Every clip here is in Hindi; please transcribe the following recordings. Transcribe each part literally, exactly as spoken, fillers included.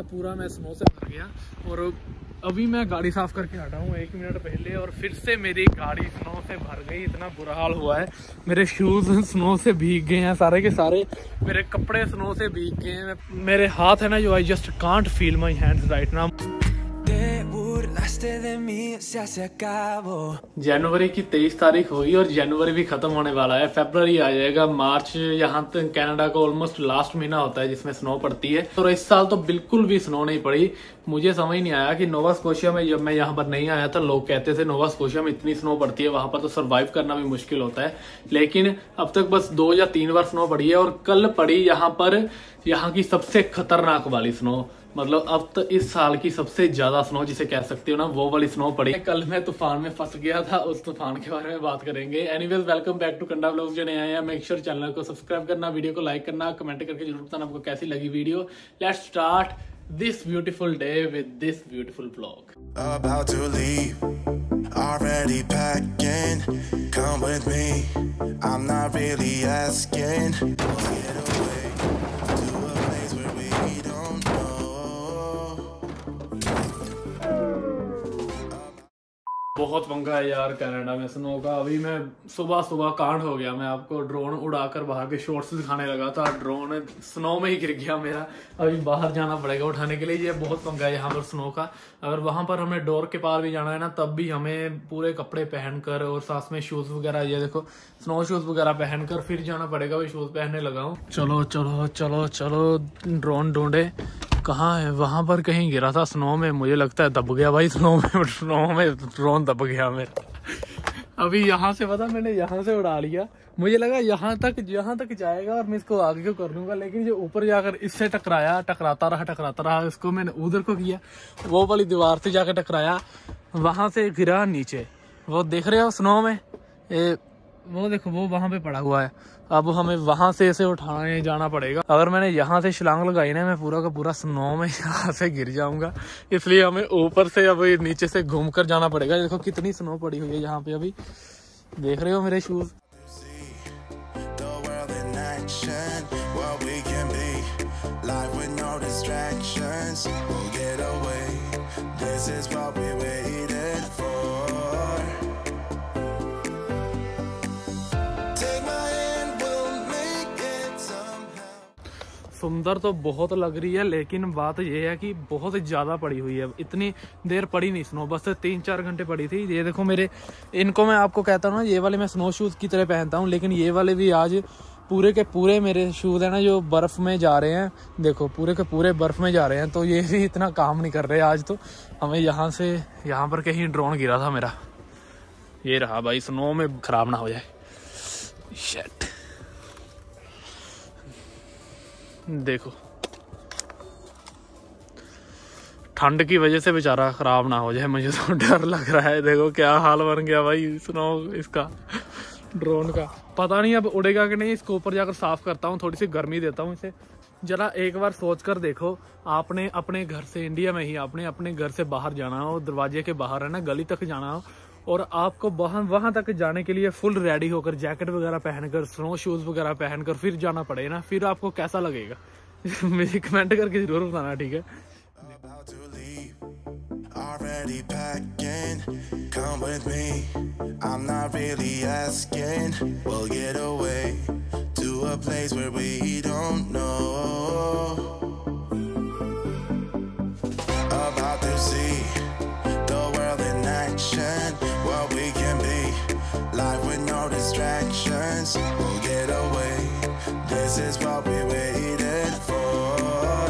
पूरा का पूरा मैं स्नो से भर गया और अभी मैं गाड़ी साफ़ करके हटा हूँ एक मिनट पहले और फिर से मेरी गाड़ी स्नो से भर गई। इतना बुरा हाल हुआ है, मेरे शूज़ स्नो से भीग गए हैं सारे के सारे, मेरे कपड़े स्नो से भीग गए हैं, मेरे हाथ है ना जो I just can't feel my hands right now. जनवरी की तेईस तारीख होगी और जनवरी भी खत्म होने वाला है, फरवरी आ जाएगा, मार्च, यहाँ तक कनाडा का ऑलमोस्ट लास्ट महीना होता है जिसमें स्नो पड़ती है और इस साल तो बिल्कुल भी स्नो नहीं पड़ी। मुझे समझ नहीं आया कि नोवा स्कोशिया में, जब मैं यहाँ पर नहीं आया था लोग कहते थे नोवा स्कोशिया में इतनी स्नो पड़ती है, वहां पर तो सर्वाइव करना भी मुश्किल होता है, लेकिन अब तक बस दो या तीन बार स्नो पड़ी है और कल पड़ी यहाँ पर यहाँ की सबसे खतरनाक वाली स्नो, मतलब अब तो इस साल की सबसे ज्यादा स्नो जिसे कह सकते हो ना वो वाली स्नो पड़ी। कल मैं तूफान में फंस गया था, उस तूफान के बारे में बात करेंगे। Anyways welcome back to Kannada vlogs. जो नए आए हैं मेक श्योर चैनल को सब्सक्राइब करना, वीडियो को लाइक करना, कमेंट करके जरूर बताना आपको कैसी लगी video. Let's start this beautiful day with this beautiful vlog. बहुत पंगा है यार कनाडा में स्नो का। अभी मैं सुबह सुबह कांड हो गया, मैं आपको ड्रोन उड़ाकर बाहर के शॉट्स दिखाने लगा था, ड्रोन स्नो में ही गिर गया मेरा। अभी बाहर जाना पड़ेगा उठाने के लिए। ये बहुत पंगा है यहाँ पर स्नो का। अगर वहाँ पर हमें डोर के पार भी जाना है ना तब भी हमें पूरे कपड़े पहनकर और साथ में शूज वगैरह, ये देखो स्नो शूज वगैरह पहनकर फिर जाना पड़ेगा। अभी शूज पहनने लगा हूँ। चलो चलो चलो चलो ड्रोन ढूंढे, कहाँ है? वहाँ पर कहीं गिरा था स्नो में, मुझे लगता है दब गया भाई स्नो में, स्नो में ड्रोन दब गया मेरा। अभी यहाँ से, पता मैंने यहाँ से उड़ा लिया, मुझे लगा यहाँ तक यहाँ तक जाएगा और मैं इसको आगे को कर लूँगा, लेकिन जो ऊपर जाकर इससे टकराया, टकराता रहा टकराता रहा, इसको मैंने उधर को किया, वो वाली दीवार से जाकर टकराया, वहाँ से गिरा नीचे। वो देख रहे हो स्नो में, ए, वो देखो वो वहाँ पे पड़ा हुआ है। अब हमें वहाँ से इसे उठाने जाना पड़ेगा। अगर मैंने यहाँ से छलांग लगाई ना मैं पूरा का पूरा स्नो में यहाँ से गिर जाऊंगा, इसलिए हमें ऊपर से अब नीचे से घूम कर जाना पड़ेगा। देखो कितनी स्नो पड़ी हुई है यहाँ पे, अभी देख रहे हो मेरे शूज। सुंदर तो बहुत लग रही है, लेकिन बात यह है कि बहुत ज़्यादा पड़ी हुई है। इतनी देर पड़ी नहीं स्नो, बस तीन चार घंटे पड़ी थी। ये देखो मेरे, इनको मैं आपको कहता हूँ ना ये वाले मैं स्नो शूज़ की तरह पहनता हूँ, लेकिन ये वाले भी आज पूरे के पूरे मेरे शूज़ हैं ना जो बर्फ़ में जा रहे हैं, देखो पूरे के पूरे बर्फ़ में जा रहे हैं, तो ये भी इतना काम नहीं कर रहे आज। तो हमें यहाँ से, यहाँ पर कहीं ड्रोन गिरा था मेरा, ये रहा भाई, स्नो में ख़राब ना हो जाए। शिट, देखो ठंड की वजह से बेचारा खराब ना हो जाए, मुझे तो डर लग रहा है। देखो क्या हाल बन गया भाई स्नो इसका, ड्रोन का। पता नहीं अब उड़ेगा कि नहीं, इसको ऊपर जाकर साफ करता हूँ, थोड़ी सी गर्मी देता हूँ इसे। जरा एक बार सोच कर देखो, आपने अपने घर से, इंडिया में ही आपने अपने घर से बाहर जाना हो, दरवाजे के बाहर है ना गली तक जाना हो, और आपको वहाँ वहाँ तक जाने के लिए फुल रेडी होकर जैकेट वगैरह पहनकर स्नो शूज़ वगैरह पहनकर फिर जाना पड़े ना, फिर आपको कैसा लगेगा मुझे कमेंट करके ज़रूर बताना, ठीक है। We'll get away. This is what we waited for.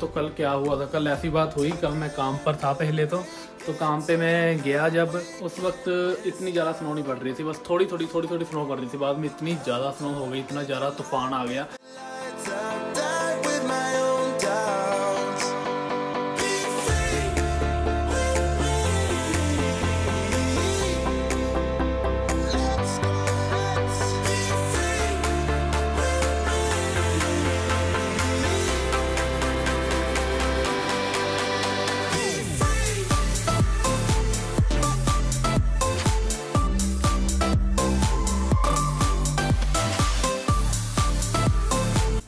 तो कल क्या हुआ था? कल ऐसी बात हुई, कल मैं काम पर था पहले तो तो काम पे मैं गया, जब उस वक्त इतनी ज़्यादा स्नो नहीं पड़ रही थी, बस थोड़ी थोड़ी थोड़ी थोड़ी स्नो पड़ रही थी, बाद में इतनी ज़्यादा स्नो हो गई, इतना ज़्यादा तूफान आ गया।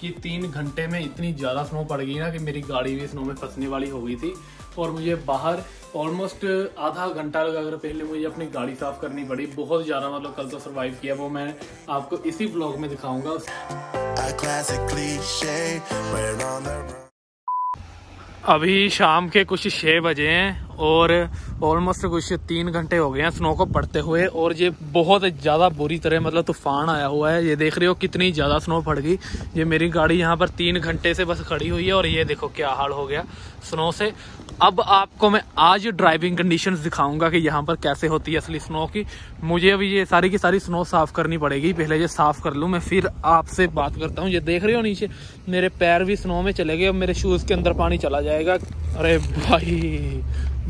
कि तीन घंटे में इतनी ज़्यादा स्नो पड़ गई ना कि मेरी गाड़ी भी स्नो में फंसने वाली हो गई थी और मुझे बाहर ऑलमोस्ट आधा घंटा लगाकर पहले मुझे अपनी गाड़ी साफ़ करनी पड़ी। बहुत ज़्यादा मतलब कल तो सर्वाइव किया, वो मैं आपको इसी ब्लॉग में दिखाऊँगा। अभी शाम के कुछ छः बजे हैं और ऑलमोस्ट कुछ तीन घंटे हो गए हैं स्नो को पड़ते हुए और ये बहुत ज़्यादा बुरी तरह मतलब तूफान आया हुआ है। ये देख रहे हो कितनी ज़्यादा स्नो पड़ गई। ये मेरी गाड़ी यहाँ पर तीन घंटे से बस खड़ी हुई है और ये देखो क्या हाल हो गया स्नो से। अब आपको मैं आज ड्राइविंग कंडीशंस दिखाऊंगा कि यहाँ पर कैसे होती है असली स्नो की। मुझे अभी ये सारी की सारी स्नो साफ़ करनी पड़ेगी, पहले ये साफ़ कर लूँ मैं, फिर आपसे बात करता हूँ। ये देख रहे हो नीचे मेरे पैर भी स्नो में चले गए, अब मेरे शूज़ के अंदर पानी चला जाएगा। अरे भाई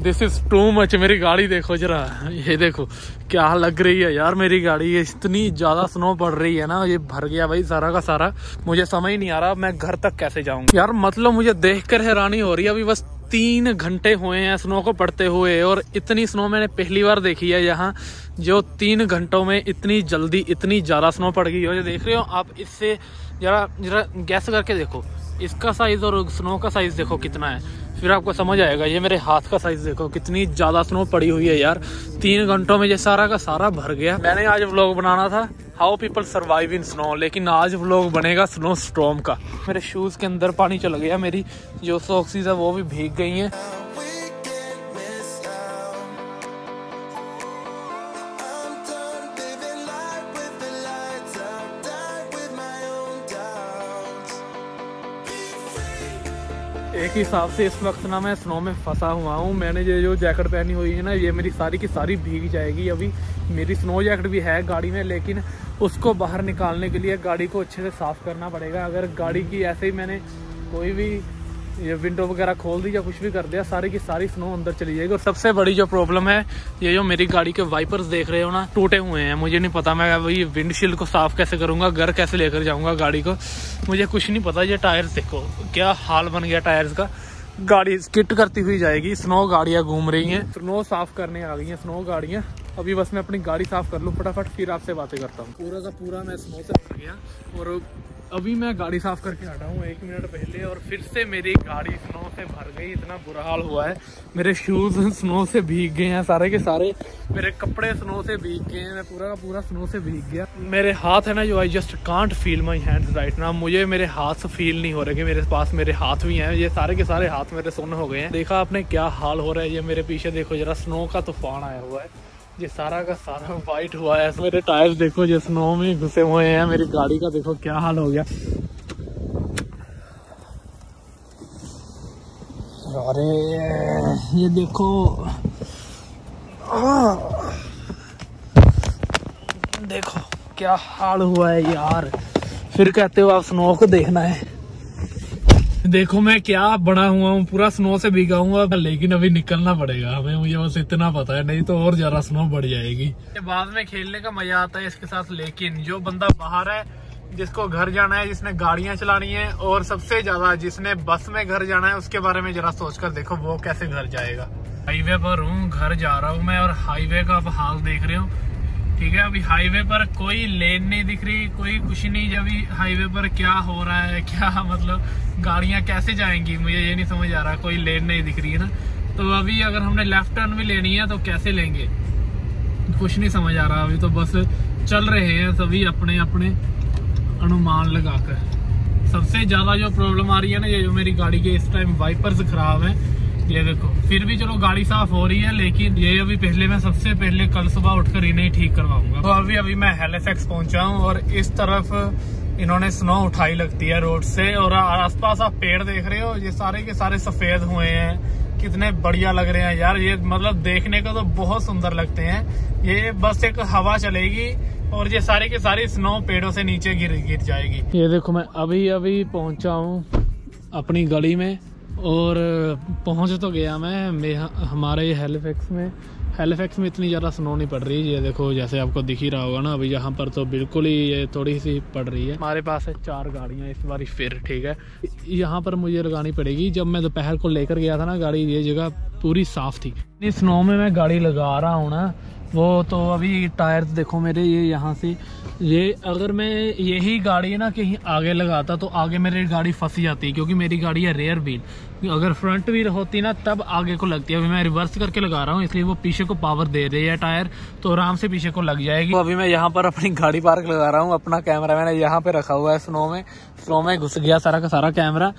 दिस इज़ टू मच। मेरी गाड़ी देखो जरा, ये देखो क्या लग रही है यार मेरी गाड़ी। ये इतनी ज़्यादा स्नो पड़ रही है ना, ये भर गया भाई सारा का सारा। मुझे समझ ही नहीं आ रहा मैं घर तक कैसे जाऊँगा यार, मतलब मुझे देख कर हैरानी हो रही है। अभी बस तीन घंटे हुए हैं स्नो को पड़ते हुए और इतनी स्नो मैंने पहली बार देखी है यहाँ, जो तीन घंटों में इतनी जल्दी इतनी ज़्यादा स्नो पड़ गई हो। ये देख रहे हो आप, इससे जरा जरा गैस करके देखो इसका साइज़ और स्नो का साइज़ देखो कितना है, फिर आपको समझ आएगा। ये मेरे हाथ का साइज़ देखो कितनी ज़्यादा स्नो पड़ी हुई है यार। तीन घंटों में ये सारा का सारा भर गया। मैंने आज व्लॉग बनाना था how people survive in snow, लेकिन आज व्लॉग बनेगा स्नो स्टॉर्म का। मेरे शूज़ के अंदर पानी चला गया, मेरी जो सॉक्सीज है वो भी भीग गई हैं। एक हिसाब से इस वक्त ना मैं स्नो में फंसा हुआ हूँ। मैंने ये जो जैकेट पहनी हुई है ना, ये मेरी सारी की सारी भीग जाएगी। अभी मेरी स्नो जैकेट भी है गाड़ी में, लेकिन उसको बाहर निकालने के लिए गाड़ी को अच्छे से साफ़ करना पड़ेगा। अगर गाड़ी की ऐसे ही मैंने कोई भी ये विंडो वगैरह खोल दी या कुछ भी कर दिया, सारी की सारी स्नो अंदर चली जाएगी। और सबसे बड़ी जो प्रॉब्लम है, ये जो मेरी गाड़ी के वाइपर्स देख रहे हो ना टूटे हुए हैं। मुझे नहीं पता मैं वही विंडशील्ड को साफ़ कैसे करूँगा, घर कैसे लेकर जाऊँगा गाड़ी को, मुझे कुछ नहीं पता। ये टायर्स देखो क्या हाल बन गया टायर्स का, गाड़ी स्किट करती हुई जाएगी। स्नो गाड़ियाँ घूम रही हैं, स्नो साफ़ करने आ गई हैं स्नो गाड़ियाँ। अभी बस मैं अपनी गाड़ी साफ़ कर लूँ फटाफट, फिर आपसे बातें करता हूँ। पूरा का पूरा मैं स्नो से भर गया और अभी मैं गाड़ी साफ़ करके हटा हूँ एक मिनट पहले, और फिर से मेरी गाड़ी स्नो से भर गई। इतना बुरा हाल हुआ है, मेरे शूज़ स्नो से भीग गए हैं सारे के सारे, मेरे कपड़े स्नो से भीग गए हैं, मैं पूरा का पूरा स्नो से भीग गया। मेरे हाथ है ना जो, I just can't feel my hands right now. मुझे मेरे हाथ फील नहीं हो रहे कि मेरे पास मेरे हाथ भी हैं। ये सारे के सारे हाथ मेरे सुन्न हो गए हैं। देखा आपने क्या हाल हो रहा है। ये मेरे पीछे देखो जरा, स्नो का तूफान आया हुआ है, ये सारा का सारा वाइट हुआ है। मेरे टायर्स देखो जो स्नो में घुसे हुए हैं। मेरी गाड़ी का देखो क्या हाल हो गया। अरे ये देखो, देखो क्या हाल हुआ है यार। फिर कहते हो आप स्नो को देखना है। देखो मैं क्या बना हुआ हूँ, पूरा स्नो से भीगा हुआ, लेकिन अभी निकलना पड़ेगा हमें। मुझे बस इतना पता है, नहीं तो और ज्यादा स्नो बढ़ जाएगी। बाद में खेलने का मजा आता है इसके साथ, लेकिन जो बंदा बाहर है, जिसको घर जाना है, जिसने गाड़ियां चलानी है, और सबसे ज्यादा जिसने बस में घर जाना है, उसके बारे में जरा सोच कर देखो वो कैसे घर जाएगा। हाईवे पर हूँ, घर जा रहा हूँ मैं, और हाईवे का अब हाल देख रहे हो। ठीक है, अभी हाईवे पर कोई लेन नहीं दिख रही, कोई कुछ नहीं। जब हाईवे पर क्या हो रहा है, क्या मतलब गाड़ियाँ कैसे जाएंगी, मुझे ये नहीं समझ आ रहा। कोई लेन नहीं दिख रही है ना, तो अभी अगर हमने लेफ्ट टर्न भी लेनी है तो कैसे लेंगे, कुछ नहीं समझ आ रहा। अभी तो बस चल रहे हैं सभी अपने अपने अनुमान लगाकर। सबसे ज़्यादा जो प्रॉब्लम आ रही है ना, ये जो मेरी गाड़ी के इस टाइम वाइपर्स खराब हैं। ये देखो, फिर भी चलो गाड़ी साफ हो रही है, लेकिन ये अभी पहले मैं सबसे पहले कल सुबह उठकर इन्हें ठीक करवाऊंगा। तो अभी अभी मैं हैलिफैक्स पहुंचा हूं और इस तरफ इन्होंने स्नो उठाई लगती है रोड से। और आसपास आप पेड़ देख रहे हो, ये सारे के सारे सफेद हुए हैं, कितने बढ़िया लग रहे हैं यार। ये मतलब देखने को तो बहुत सुंदर लगते हैं। ये बस एक हवा चलेगी और ये सारे के सारे स्नो पेड़ों से नीचे गिर गिर जाएगी। ये देखो मैं अभी अभी पहुंचा हूँ अपनी गली में, और पहुंच तो गया मैं, मैं हमारे हैलिफैक्स में। हैलिफैक्स में इतनी ज़्यादा स्नो नहीं पड़ रही। ये देखो जैसे आपको दिख ही रहा होगा ना, अभी यहाँ पर तो बिल्कुल ही ये थोड़ी सी पड़ रही है। हमारे पास है चार गाड़ियाँ इस बार फिर। ठीक है, यहाँ पर मुझे लगानी पड़ेगी। जब मैं दोपहर को लेकर गया था ना गाड़ी, ये जगह पूरी साफ़ थी। इतनी स्नो में मैं गाड़ी लगा रहा हूँ ना, वो तो अभी टायर्स देखो मेरे, ये यहाँ से, ये अगर मैं यही गाड़ी ना कहीं आगे लगाता तो आगे मेरी गाड़ी फंसी जाती, क्योंकि मेरी गाड़ी है रेयर व्हील, अगर फ्रंट व्हील होती ना तब आगे को लगती है। अभी मैं रिवर्स करके लगा रहा हूँ इसलिए वो पीछे को पावर दे रही है टायर, तो आराम से पीछे को लग जाएगी। तो अभी मैं यहाँ पर अपनी गाड़ी पार्क लगा रहा हूँ, अपना कैमरा मैंने यहाँ पर रखा हुआ है स्नो में, स्नो में घुस गया सारा का सारा कैमरा।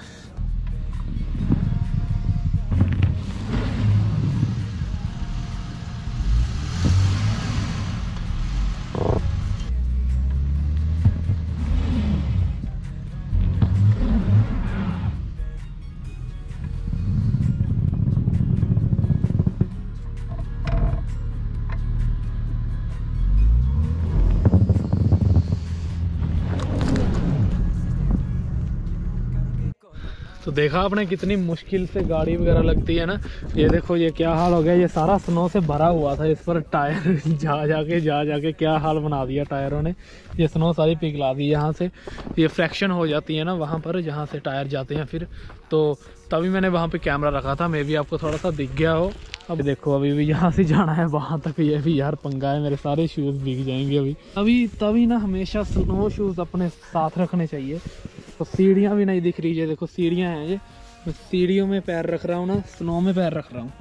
तो देखा आपने कितनी मुश्किल से गाड़ी वगैरह लगती है ना। ये देखो ये क्या हाल हो गया, ये सारा स्नो से भरा हुआ था, इस पर टायर जा जाके जा जाके क्या हाल बना दिया टायरों ने। ये स्नो सारी पिघला दी यहाँ से, ये फ्रैक्शन हो जाती है ना वहाँ पर जहाँ से टायर जाते हैं फिर, तो तभी मैंने वहाँ पे कैमरा रखा था, मे भी आपको थोड़ा सा दिख गया हो। अब देखो अभी भी यहाँ से जाना है वहाँ तक, ये भी यार पंगा है, मेरे सारे शूज़ भीग जाएंगे अभी अभी। तभी ना हमेशा स्नो शूज़ अपने साथ रखने चाहिए। तो सीढ़ियाँ भी नहीं दिख रही है, देखो सीढ़ियाँ हैं, ये मैं सीढ़ियों में पैर रख रहा हूँ ना, स्नो में पैर रख रहा हूँ।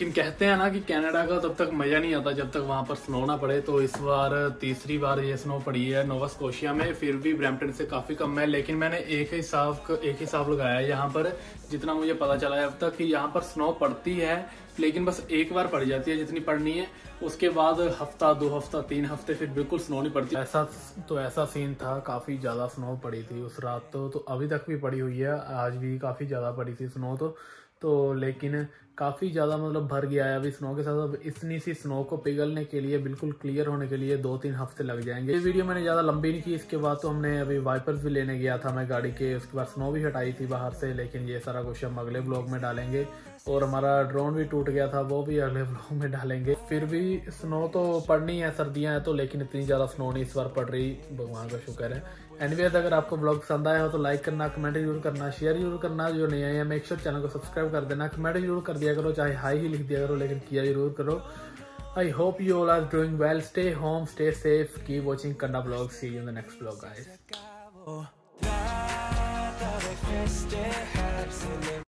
लेकिन कहते हैं ना कि कनाडा का तब तक मज़ा नहीं आता जब तक वहाँ पर स्नो ना पड़े, तो इस बार तीसरी बार ये स्नो पड़ी है नोवा स्कोशिया में, फिर भी ब्रैम्पटन से काफ़ी कम है। लेकिन मैंने एक ही साफ एक ही साफ लगाया है यहाँ पर, जितना मुझे पता चला है अब तक, कि यहाँ पर स्नो पड़ती है लेकिन बस एक बार पड़ जाती है जितनी पड़नी है, उसके बाद हफ्ता दो हफ्ता तीन हफ्ते फिर बिल्कुल स्नो नहीं पड़ती। ऐसा तो ऐसा सीन था, काफ़ी ज़्यादा स्नो पड़ी थी उस रात तो, तो अभी तक भी पड़ी हुई है, आज भी काफ़ी ज़्यादा पड़ी थी स्नो तो तो लेकिन काफ़ी ज़्यादा मतलब भर गया है अभी स्नो के साथ। अब इतनी सी स्नो को पिघलने के लिए, बिल्कुल क्लियर होने के लिए दो तीन हफ्ते लग जाएंगे। ये वीडियो मैंने ज़्यादा लंबी नहीं की, इसके बाद तो हमने अभी वाइपर्स भी लेने गया था मैं गाड़ी के, उसके बाद स्नो भी हटाई थी बाहर से। लेकिन ये सारा कुछ हम अगले ब्लॉग में डालेंगे, और हमारा ड्रोन भी टूट गया था, वो भी अगले ब्लॉग में डालेंगे। फिर भी स्नो तो पड़नी है, सर्दियाँ हैं तो, लेकिन इतनी ज़्यादा स्नो नहीं इस बार पड़ रही, भगवान का शुक्र है। एनीवेज अगर आपको ब्लॉग पसंद आया हो तो लाइक करना, कमेंट जरूर करना, शेयर जरूर करना, जो नहीं आया मेक श्योर चैनल को सब्सक्राइब कर देना, कमेंट जरूर कर दिया करो, चाहे हाई ही लिख दिया करो लेकिन किया जरूर करो। I hope you all are doing well, stay home, stay safe, keep watching Kanna blog, see you in the next blog guys.